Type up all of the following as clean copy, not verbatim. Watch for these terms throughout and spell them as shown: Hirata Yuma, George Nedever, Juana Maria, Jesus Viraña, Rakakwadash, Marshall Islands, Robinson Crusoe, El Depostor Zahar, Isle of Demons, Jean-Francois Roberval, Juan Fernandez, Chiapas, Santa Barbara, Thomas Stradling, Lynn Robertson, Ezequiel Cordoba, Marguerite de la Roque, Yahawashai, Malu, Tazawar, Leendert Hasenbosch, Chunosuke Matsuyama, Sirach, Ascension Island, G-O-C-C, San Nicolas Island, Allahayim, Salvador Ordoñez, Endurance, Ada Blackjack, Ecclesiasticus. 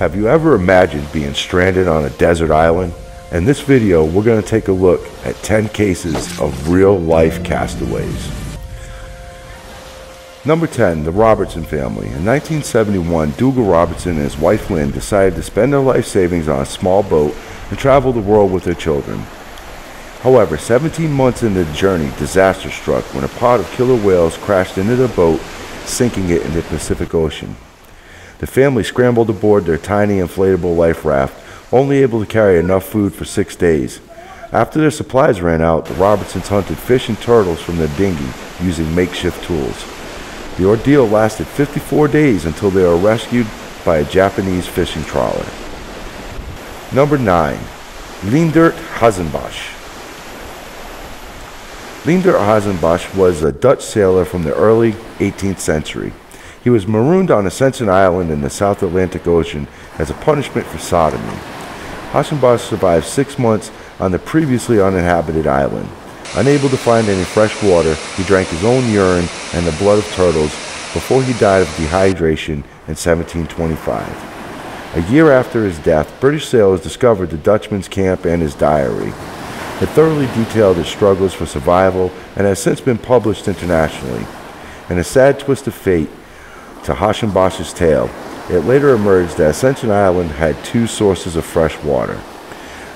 Have you ever imagined being stranded on a desert island? In this video, we're going to take a look at 10 cases of real-life castaways. Number 10, the Robertson family. In 1971, Dougal Robertson and his wife Lynn decided to spend their life savings on a small boat and travel the world with their children. However, 17 months into the journey, disaster struck when a pod of killer whales crashed into their boat, sinking it in the Pacific Ocean. The family scrambled aboard their tiny inflatable life raft, only able to carry enough food for 6 days. After their supplies ran out, the Robertsons hunted fish and turtles from their dinghy using makeshift tools. The ordeal lasted 54 days until they were rescued by a Japanese fishing trawler. Number 9. Leendert Hasenbosch. Leendert Hasenbosch was a Dutch sailor from the early 18th century. He was marooned on Ascension Island in the South Atlantic Ocean as a punishment for sodomy. Hasenbosch survived 6 months on the previously uninhabited island. Unable to find any fresh water, he drank his own urine and the blood of turtles before he died of dehydration in 1725. A year after his death, British sailors discovered the Dutchman's camp and his diary. It thoroughly detailed his struggles for survival and has since been published internationally. In a sad twist of fate to Hasenbosch's tale, it later emerged that Ascension Island had two sources of fresh water.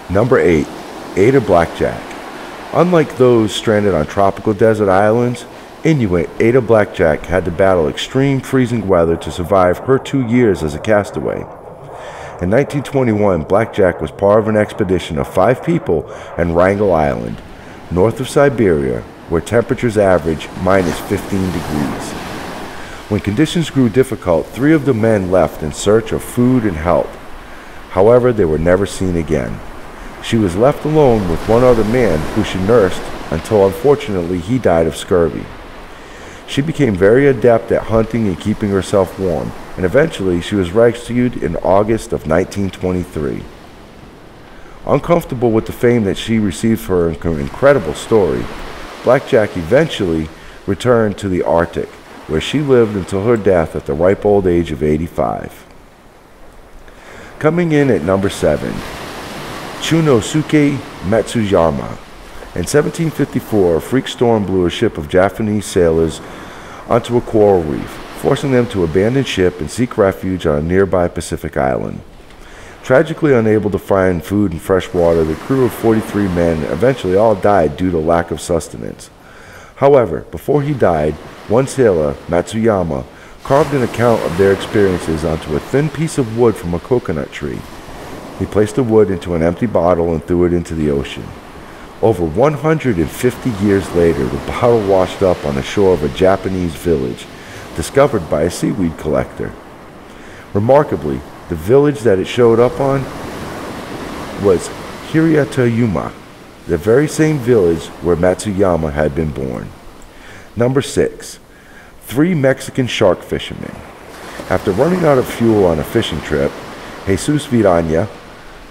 Number 8. Ada Blackjack. Unlike those stranded on tropical desert islands, Inuit Ada Blackjack had to battle extreme freezing weather to survive her 2 years as a castaway. In 1921, Blackjack was part of an expedition of 5 people in Wrangell Island, north of Siberia, where temperatures averaged minus 15 degrees. When conditions grew difficult, 3 of the men left in search of food and help. However, they were never seen again. She was left alone with one other man who she nursed until unfortunately he died of scurvy. She became very adept at hunting and keeping herself warm, and eventually she was rescued in August of 1923. Uncomfortable with the fame that she received for her incredible story, Blackjack eventually returned to the Arctic, where she lived until her death at the ripe old age of 85. Coming in at number 7, Chunosuke Matsuyama. In 1754, a freak storm blew a ship of Japanese sailors onto a coral reef, forcing them to abandon ship and seek refuge on a nearby Pacific island. Tragically unable to find food and fresh water, the crew of 43 men eventually all died due to lack of sustenance. However, before he died, one sailor, Matsuyama, carved an account of their experiences onto a thin piece of wood from a coconut tree. He placed the wood into an empty bottle and threw it into the ocean. Over 150 years later, the bottle washed up on the shore of a Japanese village, discovered by a seaweed collector. Remarkably, the village that it showed up on was Hirata Yuma, the very same village where Matsuyama had been born. Number 6. 3 Mexican shark fishermen. After running out of fuel on a fishing trip, Jesus Viraña,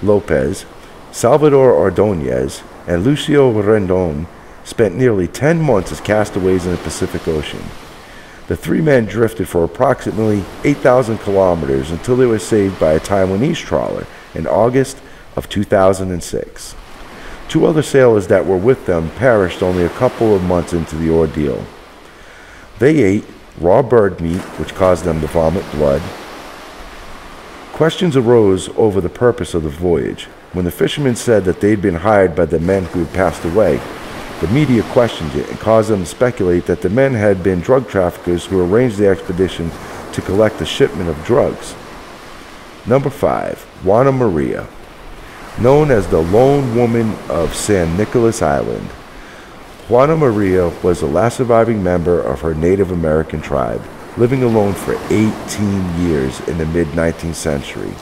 Lopez, Salvador Ordoñez, and Lucio Rendon spent nearly 10 months as castaways in the Pacific Ocean. The 3 men drifted for approximately 8,000 kilometers until they were saved by a Taiwanese trawler in August of 2006. 2 other sailors that were with them perished only a couple of months into the ordeal. They ate raw bird meat, which caused them to vomit blood. Questions arose over the purpose of the voyage. When the fishermen said that they'd been hired by the men who had passed away, the media questioned it and caused them to speculate that the men had been drug traffickers who arranged the expedition to collect a shipment of drugs. Number 5. Juana Maria. Known as the Lone Woman of San Nicolas Island, Juana Maria was the last surviving member of her Native American tribe, living alone for 18 years in the mid-19th century.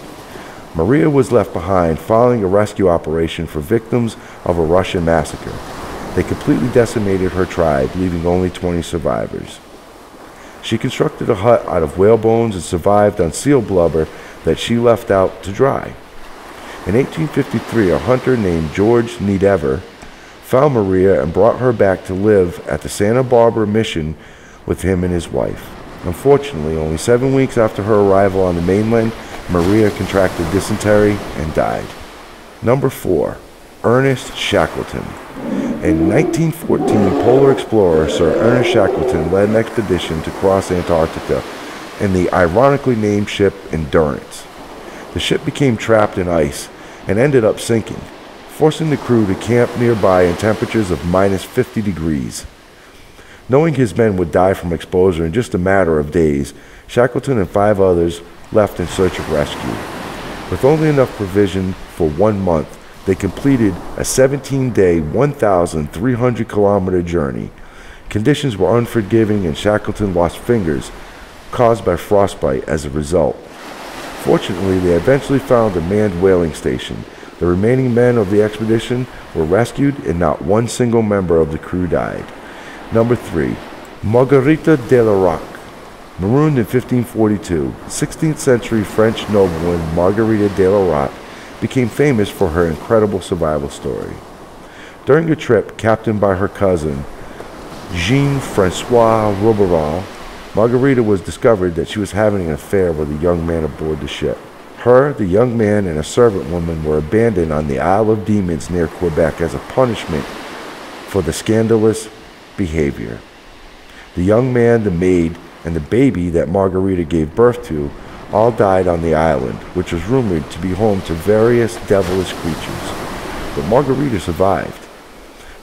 Maria was left behind following a rescue operation for victims of a Russian massacre. They completely decimated her tribe, leaving only 20 survivors. She constructed a hut out of whale bones and survived on seal blubber that she left out to dry. In 1853, a hunter named George Nedever found Maria and brought her back to live at the Santa Barbara mission with him and his wife. Unfortunately, only 7 weeks after her arrival on the mainland, Maria contracted dysentery and died. Number 4, Ernest Shackleton. In 1914, polar explorer Sir Ernest Shackleton led an expedition to cross Antarctica in the ironically named ship Endurance. The ship became trapped in ice and ended up sinking, forcing the crew to camp nearby in temperatures of -50°. Knowing his men would die from exposure in just a matter of days, Shackleton and 5 others left in search of rescue. With only enough provision for 1 month, they completed a 17-day, 1,300-kilometer journey. Conditions were unforgiving, and Shackleton lost fingers, caused by frostbite as a result. Fortunately, they eventually found a manned whaling station. The remaining men of the expedition were rescued, and not one single member of the crew died. Number 3, Marguerite de la Roque. Marooned in 1542, 16th-century French noblewoman Marguerite de la Roque became famous for her incredible survival story. During a trip captained by her cousin, Jean-Francois Roberval, Margarita was discovered that she was having an affair with a young man aboard the ship. Her, the young man, and a servant woman were abandoned on the Isle of Demons near Quebec as a punishment for the scandalous behavior. The young man, the maid, and the baby that Margarita gave birth to all died on the island, which was rumored to be home to various devilish creatures. But Margarita survived.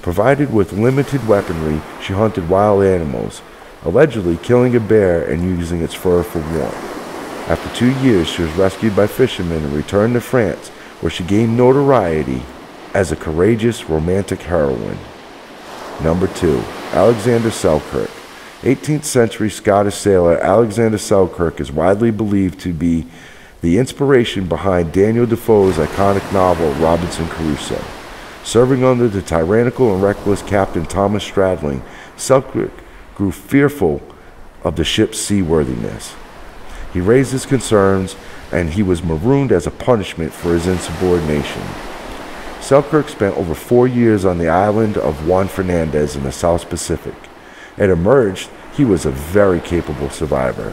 Provided with limited weaponry, she hunted wild animals, allegedly killing a bear and using its fur for warmth. After 2 years, she was rescued by fishermen and returned to France, where she gained notoriety as a courageous romantic heroine. Number 2, Alexander Selkirk. 18th-century Scottish sailor Alexander Selkirk is widely believed to be the inspiration behind Daniel Defoe's iconic novel Robinson Crusoe. Serving under the tyrannical and reckless Captain Thomas Stradling, Selkirk grew fearful of the ship's seaworthiness. He raised his concerns, and he was marooned as a punishment for his insubordination. Selkirk spent over 4 years on the island of Juan Fernandez in the South Pacific. It emerged he was a very capable survivor.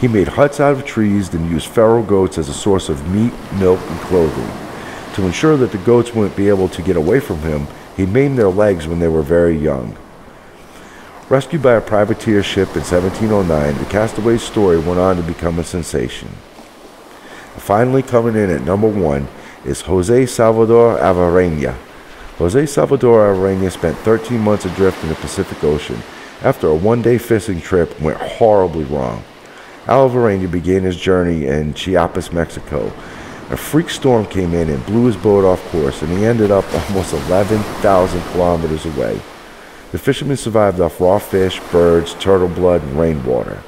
He made huts out of trees, then used feral goats as a source of meat, milk, and clothing. To ensure that the goats wouldn't be able to get away from him, he maimed their legs when they were very young. Rescued by a privateer ship in 1709, the castaway's story went on to become a sensation. Finally coming in at number 1 is Jose Salvador Alvarenga. Jose Salvador Alvarenga spent 13 months adrift in the Pacific Ocean after a one-day fishing trip went horribly wrong. Alvarenga began his journey in Chiapas, Mexico. A freak storm came in and blew his boat off course, and he ended up almost 11,000 kilometers away. The fisherman survived off raw fish, birds, turtle blood, and rainwater.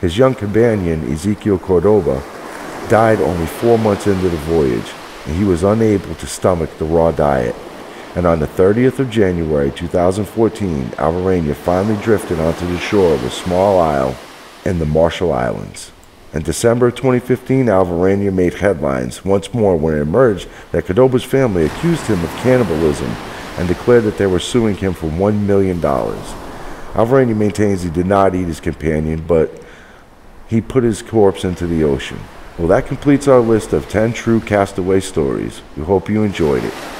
His young companion, Ezequiel Cordoba, died only 4 months into the voyage, and he was unable to stomach the raw diet. And on the 30th of January 2014, Alvarenga finally drifted onto the shore of a small isle in the Marshall Islands. In December 2015, Alvarenga made headlines once more when it emerged that Cordoba's family accused him of cannibalism and declared that they were suing him for $1 million. Alvarenga maintains he did not eat his companion, but he put his corpse into the ocean. Well, that completes our list of 10 true castaway stories. We hope you enjoyed it.